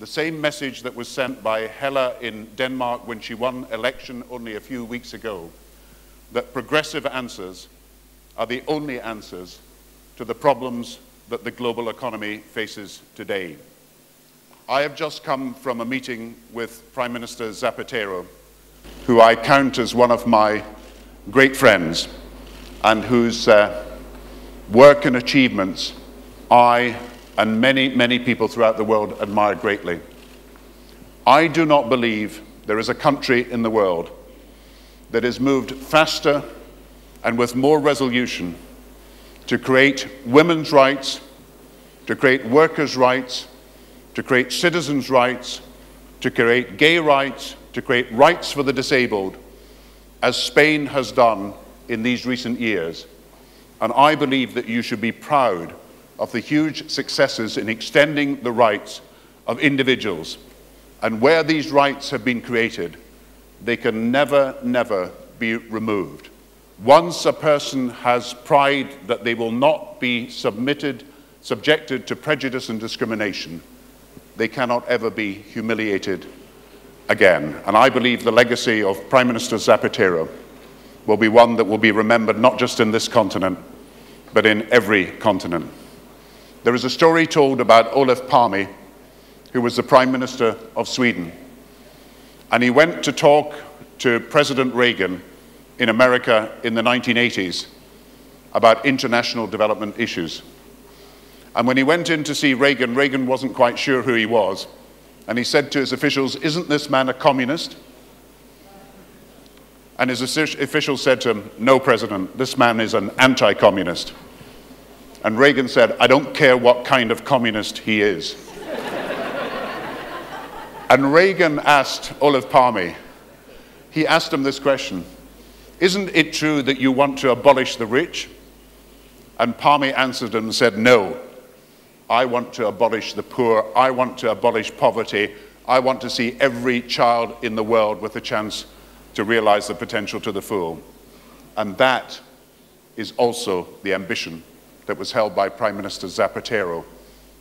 the same message that was sent by Hella in Denmark when she won election only a few weeks ago, that progressive answers are the only answers to the problems that the global economy faces today. I have just come from a meeting with Prime Minister Zapatero, who I count as one of my great friends and whose work and achievements I and many, many people throughout the world admire greatly. I do not believe there is a country in the world that has moved faster and with more resolution to create women's rights, to create workers' rights, to create citizens' rights, to create gay rights, to create rights for the disabled, as Spain has done in these recent years. And I believe that you should be proud of the huge successes in extending the rights of individuals. And where these rights have been created, they can never, never be removed. Once a person has pride that they will not be subjected to prejudice and discrimination, they cannot ever be humiliated again. And I believe the legacy of Prime Minister Zapatero will be one that will be remembered not just in this continent, but in every continent. There is a story told about Olof Palme, who was the Prime Minister of Sweden. And he went to talk to President Reagan in America in the 1980s about international development issues. And when he went in to see Reagan, Reagan wasn't quite sure who he was. And he said to his officials, "Isn't this man a communist?" And his officials said to him, "No, President, this man is an anti-communist." And Reagan said, "I don't care what kind of communist he is." And Reagan asked Olof Palme, he asked him this question, "Isn't it true that you want to abolish the rich?" And Palme answered him and said, "No, I want to abolish the poor. I want to abolish poverty. I want to see every child in the world with a chance to realize the potential to the full." And that is also the ambition that was held by Prime Minister Zapatero,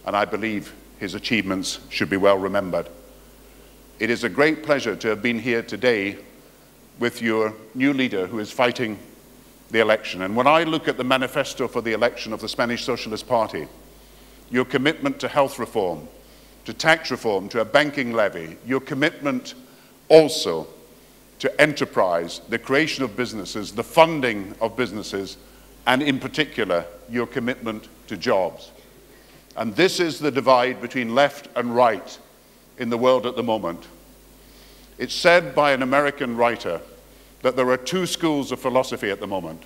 and I believe his achievements should be well remembered. It is a great pleasure to have been here today with your new leader who is fighting the election. And when I look at the manifesto for the election of the Spanish Socialist Party, your commitment to health reform, to tax reform, to a banking levy, your commitment also to enterprise, the creation of businesses, the funding of businesses, and in particular, your commitment to jobs. And this is the divide between left and right in the world at the moment. It's said by an American writer that there are two schools of philosophy at the moment.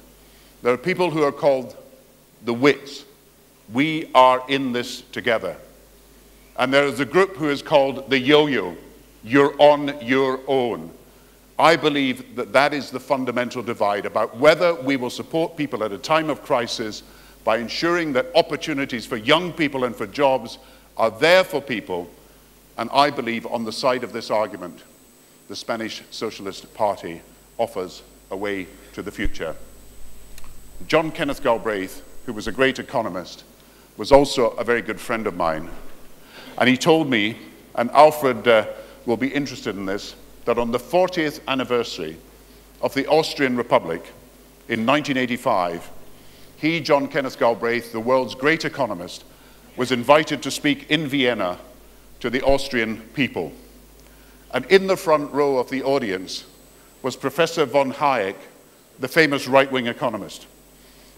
There are people who are called the wits. We are in this together. And there is a group who is called the yo-yo. You're on your own. I believe that that is the fundamental divide about whether we will support people at a time of crisis by ensuring that opportunities for young people and for jobs are there for people. And I believe on the side of this argument, the Spanish Socialist Party offers a way to the future. John Kenneth Galbraith, who was a great economist, was also a very good friend of mine. And he told me, and Alfred will be interested in this, that on the 40th anniversary of the Austrian Republic in 1985, he, John Kenneth Galbraith, the world's great economist, was invited to speak in Vienna to the Austrian people. And in the front row of the audience was Professor von Hayek, the famous right-wing economist,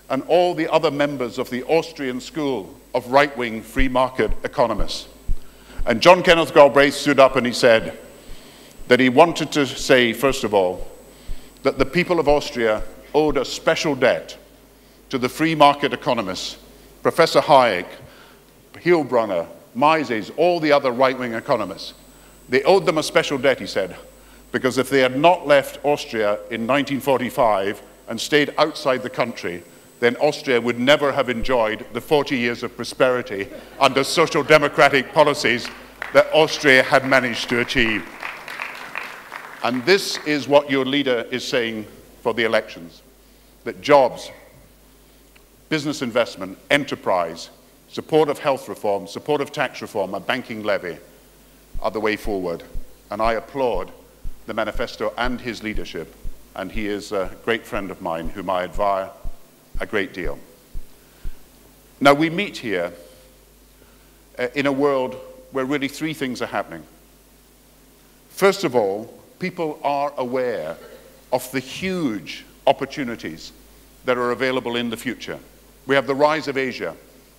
and all the other members of the Austrian school of right-wing free market economists. And John Kenneth Galbraith stood up and he said that he wanted to say, first of all, that the people of Austria owed a special debt to the free market economists, Professor Hayek, Hilbronner, Mises, all the other right-wing economists. They owed them a special debt, he said, because if they had not left Austria in 1945 and stayed outside the country, then Austria would never have enjoyed the 40 years of prosperity under social democratic policies that Austria had managed to achieve. And this is what your leader is saying for the elections, that jobs, business investment, enterprise, support of health reform, support of tax reform, a banking levy are the way forward. And I applaud the manifesto and his leadership. And he is a great friend of mine whom I admire a great deal. Now, we meet here in a world where really three things are happening. First of all, people are aware of the huge opportunities that are available in the future. We have the rise of Asia.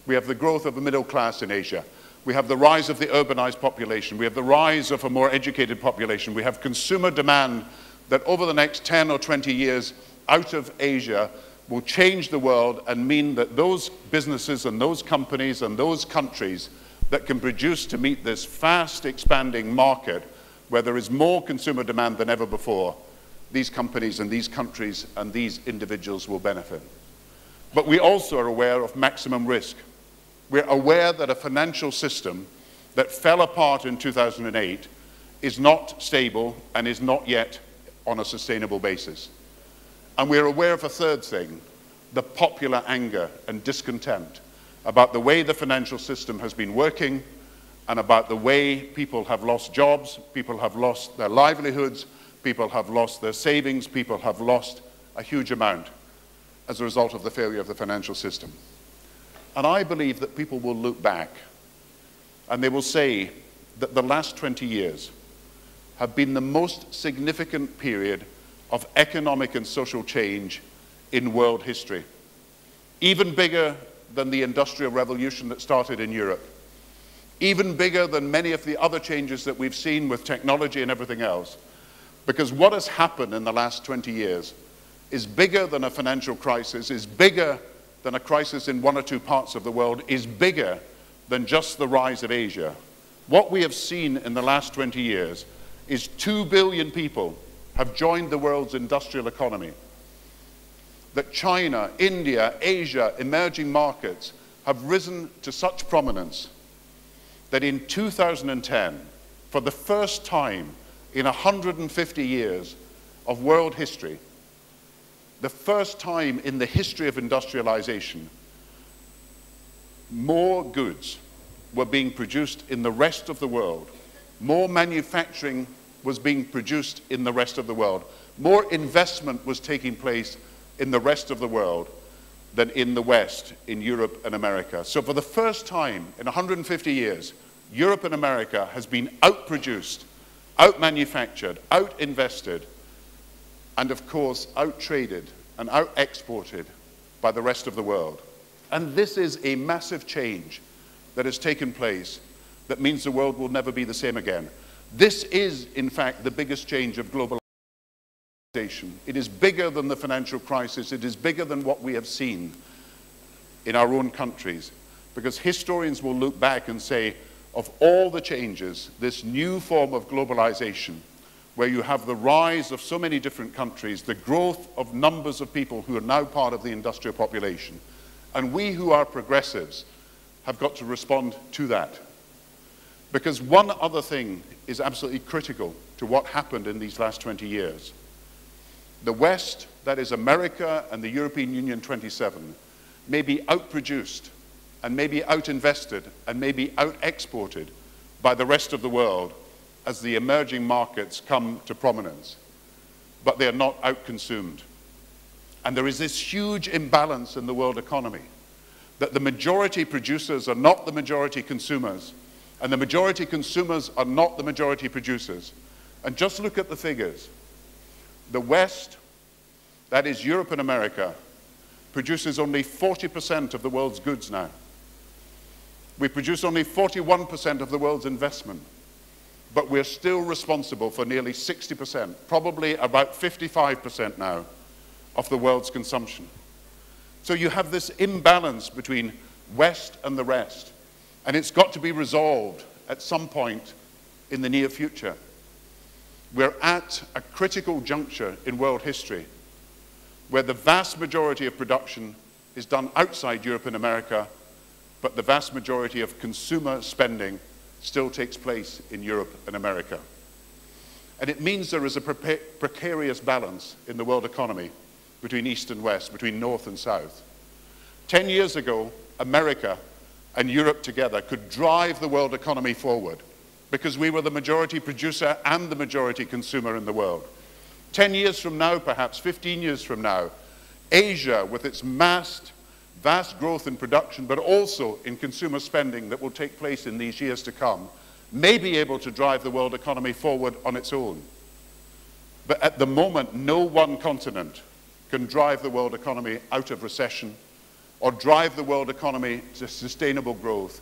We have the growth of the middle class in Asia. We have the rise of the urbanized population. We have the rise of a more educated population. We have consumer demand that over the next 10 or 20 years out of Asia will change the world and mean that those businesses and those companies and those countries that can produce to meet this fast expanding market where there is more consumer demand than ever before, these companies and these countries and these individuals will benefit. But we also are aware of maximum risk. We're aware that a financial system that fell apart in 2008 is not stable and is not yet on a sustainable basis. And we're aware of a third thing, the popular anger and discontent about the way the financial system has been working and about the way people have lost jobs, people have lost their livelihoods, people have lost their savings, people have lost a huge amount as a result of the failure of the financial system. And I believe that people will look back and they will say that the last 20 years have been the most significant period of economic and social change in world history. Even bigger than the Industrial Revolution that started in Europe. Even bigger than many of the other changes that we've seen with technology and everything else. Because what has happened in the last 20 years is bigger than a financial crisis, is bigger than a crisis in one or two parts of the world, is bigger than just the rise of Asia. What we have seen in the last 20 years is 2 billion people have joined the world's industrial economy. That China, India, Asia, emerging markets have risen to such prominence that in 2010, for the first time in 150 years of world history, the first time in the history of industrialization, more goods were being produced in the rest of the world, more manufacturing was being produced in the rest of the world. More investment was taking place in the rest of the world than in the West, in Europe and America. So for the first time in 150 years, Europe and America has been outproduced, outmanufactured, outinvested, and of course, outtraded and out-exported by the rest of the world. And this is a massive change that has taken place that means the world will never be the same again. This is, in fact, the biggest change of globalization. It is bigger than the financial crisis. It is bigger than what we have seen in our own countries. Because historians will look back and say, of all the changes, this new form of globalization, where you have the rise of so many different countries, the growth of numbers of people who are now part of the industrial population, and we who are progressives have got to respond to that. Because one other thing is absolutely critical to what happened in these last 20 years. The West, that is America and the European Union 27, may be outproduced and may be outinvested and may be out-exported by the rest of the world as the emerging markets come to prominence. But they are not outconsumed. And there is this huge imbalance in the world economy that the majority producers are not the majority consumers. And the majority consumers are not the majority producers. And just look at the figures. The West, that is Europe and America, produces only 40% of the world's goods now. We produce only 41% of the world's investment. But we're still responsible for nearly 60%, probably about 55% now, of the world's consumption. So you have this imbalance between West and the rest. And it's got to be resolved at some point in the near future. We're at a critical juncture in world history where the vast majority of production is done outside Europe and America, but the vast majority of consumer spending still takes place in Europe and America. And it means there is a precarious balance in the world economy between East and West, between North and South. 10 years ago, America and Europe together could drive the world economy forward because we were the majority producer and the majority consumer in the world. 10 years from now, perhaps 15 years from now, Asia, with its vast growth in production, but also in consumer spending that will take place in these years to come, may be able to drive the world economy forward on its own. But at the moment, no one continent can drive the world economy out of recession, or drive the world economy to sustainable growth,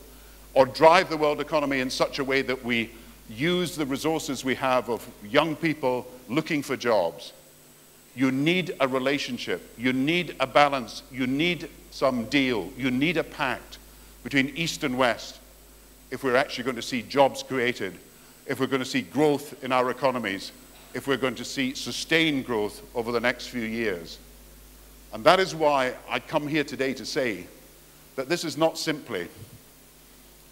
or drive the world economy in such a way that we use the resources we have of young people looking for jobs. You need a relationship, you need a balance, you need some deal, you need a pact between East and West if we're actually going to see jobs created, if we're going to see growth in our economies, if we're going to see sustained growth over the next few years. And that is why I come here today to say that this is not simply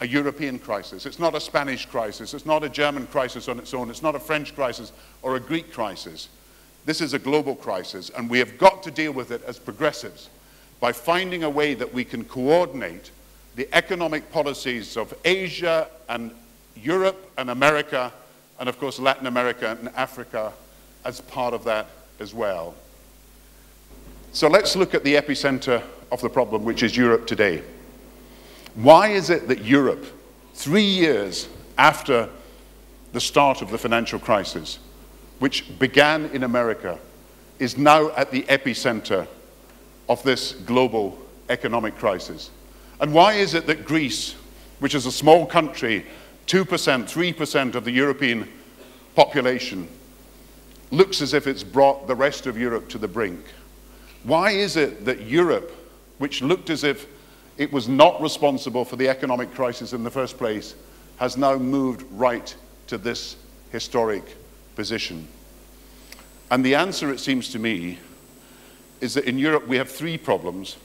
a European crisis. It's not a Spanish crisis. It's not a German crisis on its own. It's not a French crisis or a Greek crisis. This is a global crisis, and we have got to deal with it as progressives by finding a way that we can coordinate the economic policies of Asia and Europe and America, and of course Latin America and Africa as part of that as well. So let's look at the epicenter of the problem, which is Europe today. Why is it that Europe, 3 years after the start of the financial crisis, which began in America, is now at the epicenter of this global economic crisis? And why is it that Greece, which is a small country, 2%, 3% of the European population, looks as if it's brought the rest of Europe to the brink? Why is it that Europe, which looked as if it was not responsible for the economic crisis in the first place, has now moved right to this historic position? And the answer, it seems to me, is that in Europe we have three problems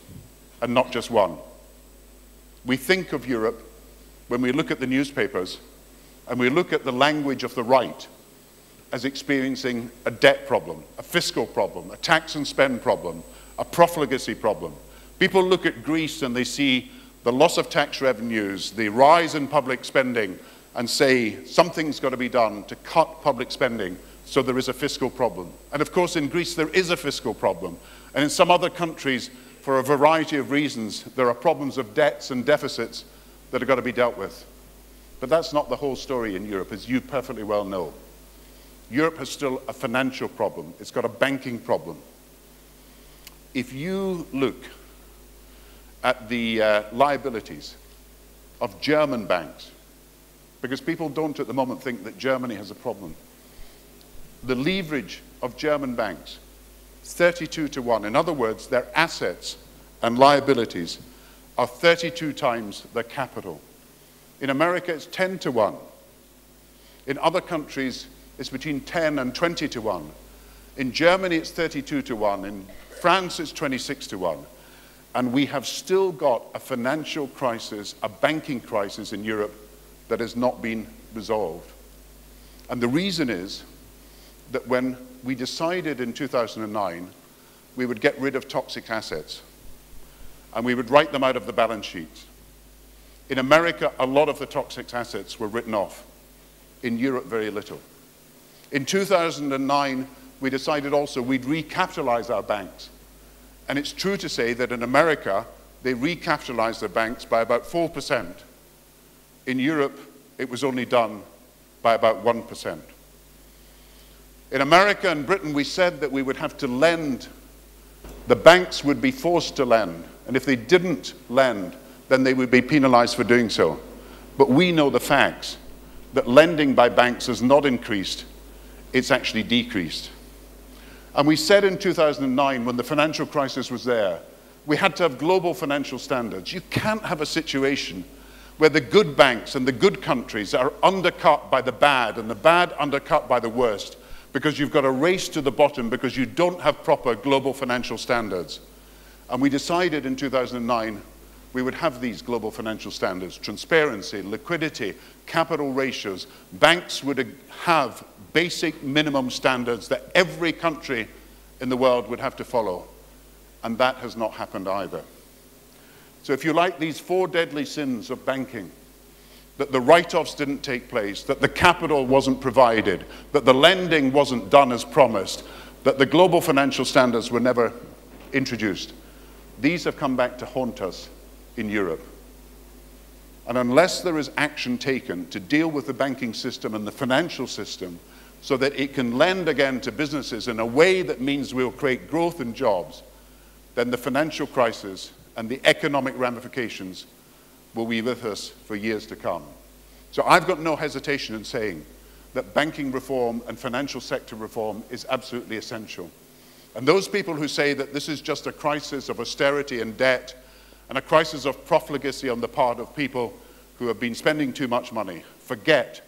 and not just one. We think of Europe when we look at the newspapers and we look at the language of the right as experiencing a debt problem, a fiscal problem, a tax and spend problem, a profligacy problem. People look at Greece and they see the loss of tax revenues, the rise in public spending, and say something's got to be done to cut public spending, so there is a fiscal problem. And of course in Greece there is a fiscal problem. And in some other countries, for a variety of reasons, there are problems of debts and deficits that have got to be dealt with. But that's not the whole story in Europe, as you perfectly well know. Europe has still a financial problem. It's got a banking problem. If you look at the liabilities of German banks, because people don't at the moment think that Germany has a problem. The leverage of German banks, 32 to 1. In other words, their assets and liabilities are 32 times their capital. In America, it's 10 to 1. In other countries, it's between 10 and 20 to 1. In Germany, it's 32 to 1. In France, it's 26 to 1. And we have still got a financial crisis, a banking crisis in Europe that has not been resolved. And the reason is that when we decided in 2009 we would get rid of toxic assets and we would write them out of the balance sheets. In America, a lot of the toxic assets were written off. In Europe, very little. In 2009, we decided also we'd recapitalize our banks. And it's true to say that in America, they recapitalized their banks by about 4%. In Europe, it was only done by about 1%. In America and Britain, we said that we would have to lend. The banks would be forced to lend. And if they didn't lend, then they would be penalized for doing so. But we know the facts that lending by banks has not increased. It's actually decreased. And we said in 2009, when the financial crisis was there, we had to have global financial standards. You can't have a situation where the good banks and the good countries are undercut by the bad, and the bad undercut by the worst, because you've got a race to the bottom because you don't have proper global financial standards. And we decided in 2009 we would have these global financial standards: transparency, liquidity, capital ratios. Banks would have basic minimum standards that every country in the world would have to follow. And that has not happened either. So if you like, these four deadly sins of banking that the write-offs didn't take place, that the capital wasn't provided, that the lending wasn't done as promised, that the global financial standards were never introduced. These have come back to haunt us in Europe. And unless there is action taken to deal with the banking system and the financial system so that it can lend again to businesses in a way that means we'll create growth and jobs, then the financial crisis and the economic ramifications will be with us for years to come. So I've got no hesitation in saying that banking reform and financial sector reform is absolutely essential. And those people who say that this is just a crisis of austerity and debt and a crisis of profligacy on the part of people who have been spending too much money forget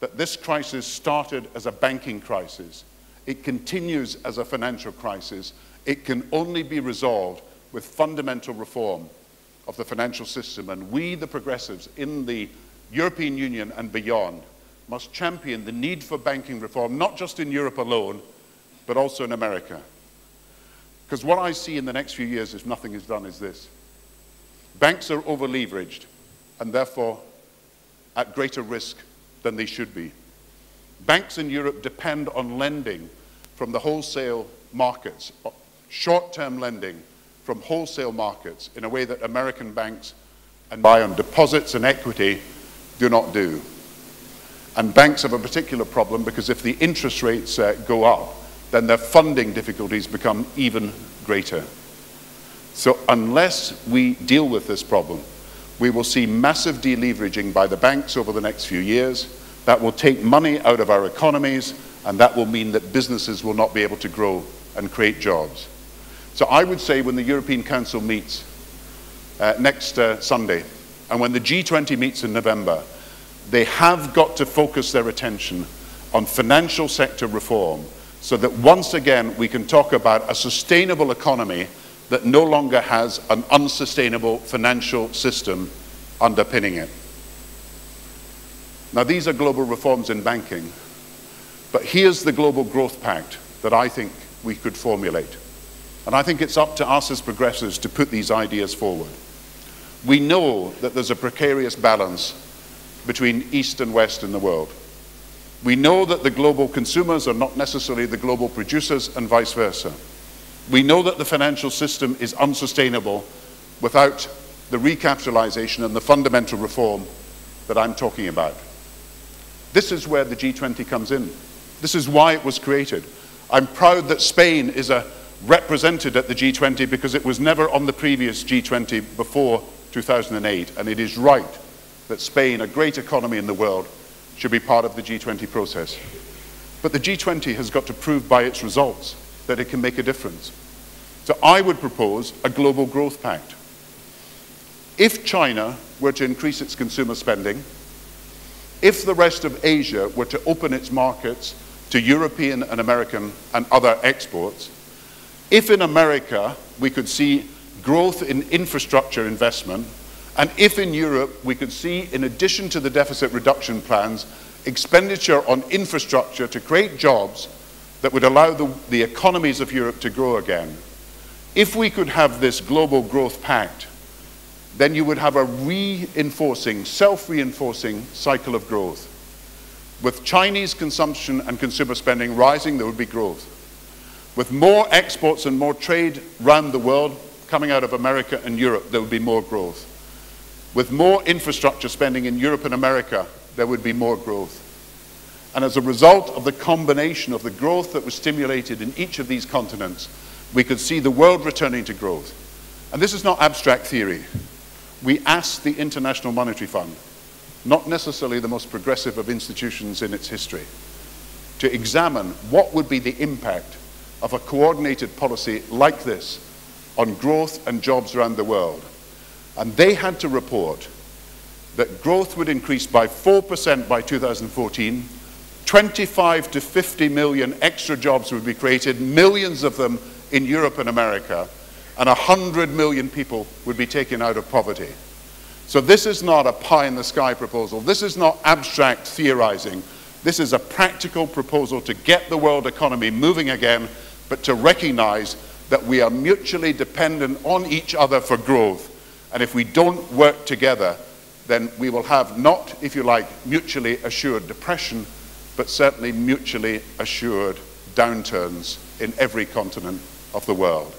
that this crisis started as a banking crisis. It continues as a financial crisis. It can only be resolved with fundamental reform of the financial system, and we, the progressives in the European Union and beyond, must champion the need for banking reform, not just in Europe alone, but also in America. Because what I see in the next few years, if nothing is done, is this. Banks are over-leveraged and therefore at greater risk than they should be. Banks in Europe depend on lending from the wholesale markets, short-term lending from wholesale markets in a way that American banks and buy on deposits and equity do not do. And banks have a particular problem because if the interest rates go up, then their funding difficulties become even greater. So unless we deal with this problem, we will see massive deleveraging by the banks over the next few years. That will take money out of our economies, and that will mean that businesses will not be able to grow and create jobs. So I would say when the European Council meets next Sunday, and when the G20 meets in November, they have got to focus their attention on financial sector reform so that once again we can talk about a sustainable economy that no longer has an unsustainable financial system underpinning it. Now these are global reforms in banking, but here's the global growth pact that I think we could formulate. And I think it's up to us as progressives to put these ideas forward. We know that there's a precarious balance between East and West in the world. We know that the global consumers are not necessarily the global producers and vice versa. We know that the financial system is unsustainable without the recapitalization and the fundamental reform that I'm talking about. This is where the G20 comes in. This is why it was created. I'm proud that Spain is represented at the G20 because it was never on the previous G20 before 2008, and it is right that Spain, a great economy in the world, should be part of the G20 process. But the G20 has got to prove by its results that it can make a difference. So I would propose a global growth pact. If China were to increase its consumer spending, if the rest of Asia were to open its markets to European and American and other exports, if in America we could see growth in infrastructure investment, and if in Europe we could see, in addition to the deficit reduction plans, expenditure on infrastructure to create jobs that would allow the economies of Europe to grow again, if we could have this global growth pact, then you would have a reinforcing, self-reinforcing cycle of growth. With Chinese consumption and consumer spending rising, there would be growth. With more exports and more trade around the world coming out of America and Europe, there would be more growth. With more infrastructure spending in Europe and America, there would be more growth. And as a result of the combination of the growth that was stimulated in each of these continents, we could see the world returning to growth. And this is not abstract theory. We asked the International Monetary Fund, not necessarily the most progressive of institutions in its history, to examine what would be the impact of a coordinated policy like this on growth and jobs around the world. And they had to report that growth would increase by 4% by 2014, 25 to 50 million extra jobs would be created, millions of them in Europe and America, and 100 million people would be taken out of poverty. So this is not a pie-in-the-sky proposal. This is not abstract theorizing. This is a practical proposal to get the world economy moving again, but to recognize that we are mutually dependent on each other for growth. And if we don't work together, then we will have not, if you like, mutually assured depression, but certainly mutually assured downturns in every continent of the world.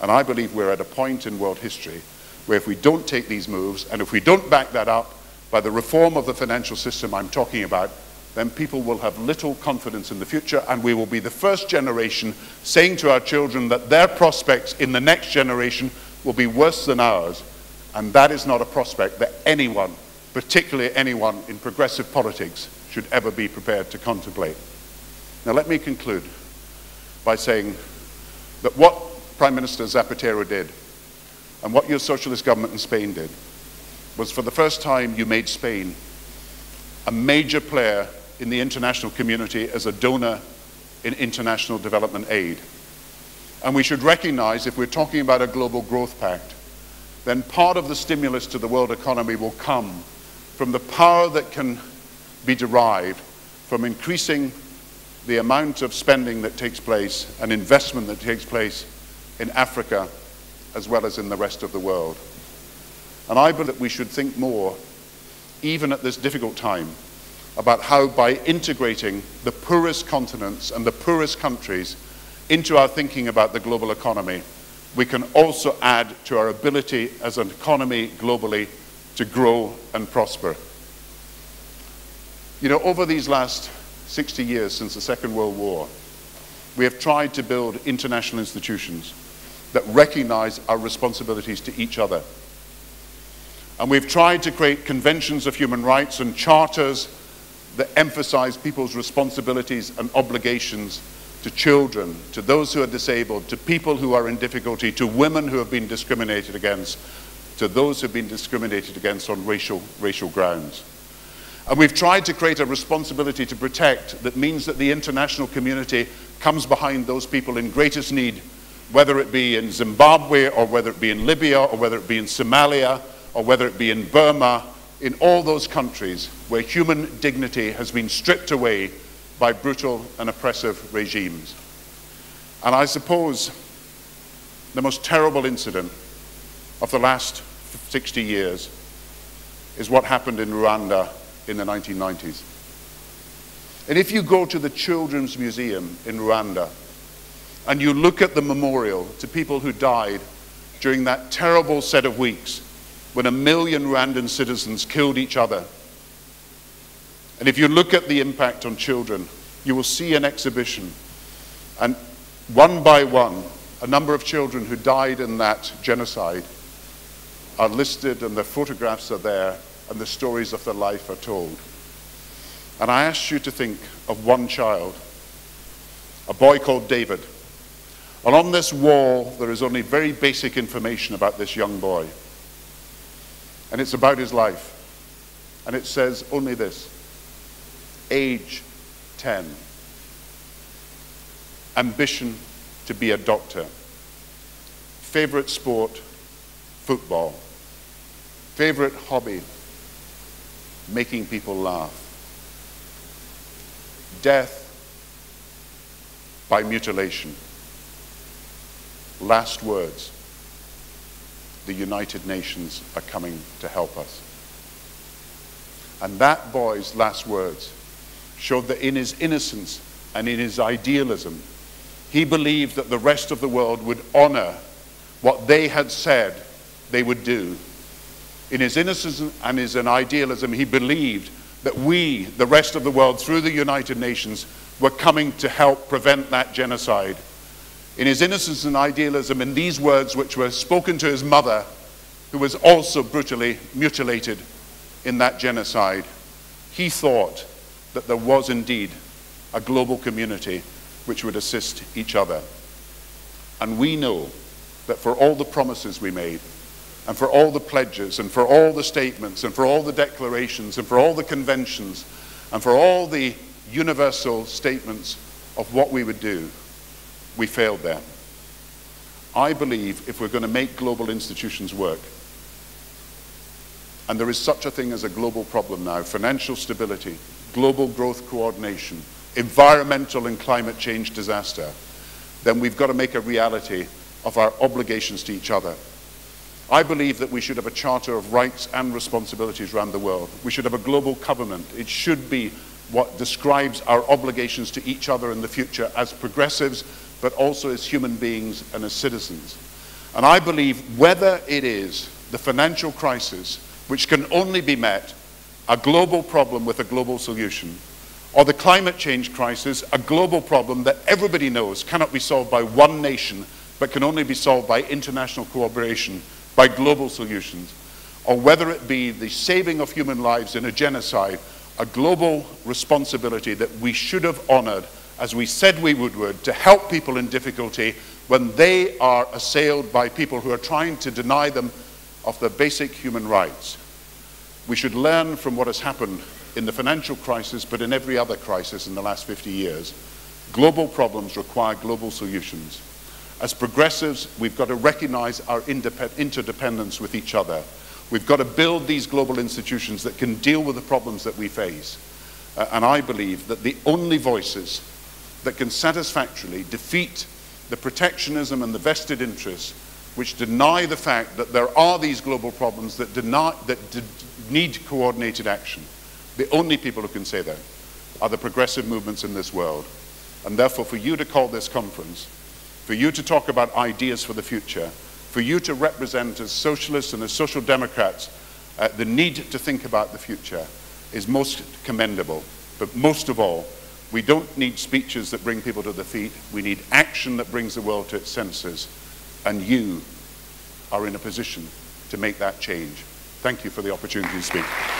And I believe we're at a point in world history where if we don't take these moves, and if we don't back that up by the reform of the financial system I'm talking about, then people will have little confidence in the future, and we will be the first generation saying to our children that their prospects in the next generation will be worse than ours. And that is not a prospect that anyone, particularly anyone in progressive politics, should ever be prepared to contemplate. Now let me conclude by saying that what Prime Minister Zapatero did and what your socialist government in Spain did was, for the first time, you made Spain a major player in the international community as a donor in international development aid. And we should recognize, if we're talking about a global growth pact, then part of the stimulus to the world economy will come from the power that can be derived from increasing the amount of spending that takes place and investment that takes place in Africa as well as in the rest of the world. And I believe that we should think more, even at this difficult time, about how by integrating the poorest continents and the poorest countries into our thinking about the global economy, we can also add to our ability as an economy globally to grow and prosper. You know, over these last 60 years since the Second World War, we have tried to build international institutions that recognize our responsibilities to each other. And we've tried to create conventions of human rights and charters that emphasize people's responsibilities and obligations to children, to those who are disabled, to people who are in difficulty, to women who have been discriminated against, to those who have been discriminated against on racial grounds. And we've tried to create a responsibility to protect that means that the international community comes behind those people in greatest need, whether it be in Zimbabwe, or whether it be in Libya, or whether it be in Somalia, or whether it be in Burma, in all those countries where human dignity has been stripped away by brutal and oppressive regimes. And I suppose the most terrible incident of the last 60 years is what happened in Rwanda in the 1990s. And if you go to the Children's Museum in Rwanda and you look at the memorial to people who died during that terrible set of weeks when 1 million Rwandan citizens killed each other, and if you look at the impact on children, you will see an exhibition, and one by one, a number of children who died in that genocide are listed, and their photographs are there, and the stories of their life are told. And I asked you to think of one child, a boy called David. And on this wall, there is only very basic information about this young boy. And it's about his life. And it says only this: age 10, ambition to be a doctor, favorite sport, football, favorite hobby, making people laugh, death by mutilation, last words: the United Nations are coming to help us. And that boy's last words showed that in his innocence and in his idealism, he believed that the rest of the world would honor what they had said they would do. In his innocence and his idealism, he believed that we, the rest of the world, through the United Nations, were coming to help prevent that genocide. In his innocence and idealism, in these words which were spoken to his mother, who was also brutally mutilated in that genocide, he thought that there was indeed a global community which would assist each other. And we know that for all the promises we made, and for all the pledges, and for all the statements, and for all the declarations, and for all the conventions, and for all the universal statements of what we would do, we failed there. I believe if we're going to make global institutions work, and there is such a thing as a global problem now, financial stability, global growth coordination, environmental and climate change disaster, then we've got to make a reality of our obligations to each other, I believe that we should have a charter of rights and responsibilities around the world. We should have a global covenant. It should be what describes our obligations to each other in the future as progressives, but also as human beings and as citizens. And I believe whether it is the financial crisis, which can only be met, a global problem with a global solution, or the climate change crisis, a global problem that everybody knows cannot be solved by one nation, but can only be solved by international cooperation, by global solutions, or whether it be the saving of human lives in a genocide, a global responsibility that we should have honored, as we said we would, to help people in difficulty when they are assailed by people who are trying to deny them of their basic human rights. We should learn from what has happened in the financial crisis, but in every other crisis in the last 50 years. Global problems require global solutions. As progressives, we've got to recognize our interdependence with each other. We've got to build these global institutions that can deal with the problems that we face. And I believe that the only voices that can satisfactorily defeat the protectionism and the vested interests which deny the fact that there are these global problems that, need coordinated action. The only people who can say that are the progressive movements in this world. And therefore, for you to call this conference, for you to talk about ideas for the future, for you to represent as socialists and as social democrats the need to think about the future is most commendable. But most of all, we don't need speeches that bring people to their feet. We need action that brings the world to its senses. And you are in a position to make that change. Thank you for the opportunity to speak.